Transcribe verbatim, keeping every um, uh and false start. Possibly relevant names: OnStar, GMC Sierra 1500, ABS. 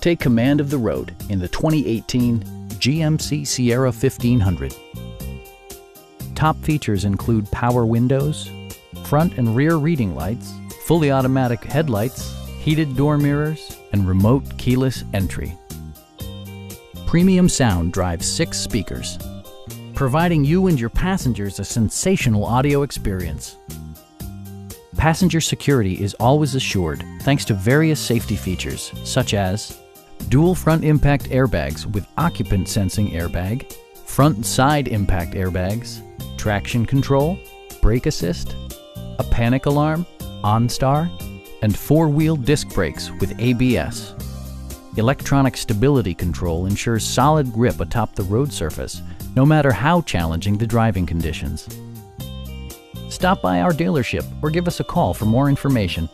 Take command of the road in the twenty eighteen G M C Sierra fifteen hundred. Top features include power windows, front and rear reading lights, fully automatic headlights, heated door mirrors, and remote keyless entry. Premium sound drives six speakers, providing you and your passengers a sensational audio experience. Passenger security is always assured thanks to various safety features such as dual front impact airbags with occupant sensing airbag, front and side impact airbags, traction control, brake assist, a panic alarm, OnStar, and four-wheel disc brakes with A B S. Electronic stability control ensures solid grip atop the road surface, no matter how challenging the driving conditions. Stop by our dealership or give us a call for more information.